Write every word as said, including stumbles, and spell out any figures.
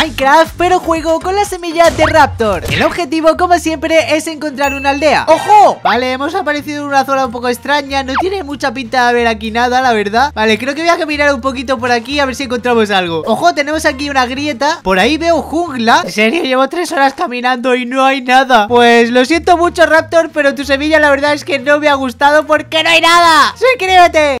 Minecraft, pero juego con la semilla de Raptor. El objetivo, como siempre, es encontrar una aldea. ¡Ojo! Vale, hemos aparecido en una zona un poco extraña. No tiene mucha pinta de haber aquí nada, la verdad. Vale, creo que voy a caminar un poquito por aquí a ver si encontramos algo. ¡Ojo! Tenemos aquí una grieta. Por ahí veo jungla. En serio, llevo tres horas caminando y no hay nada. Pues lo siento mucho, Raptor, pero tu semilla la verdad es que no me ha gustado porque no hay nada. ¡Suscríbete!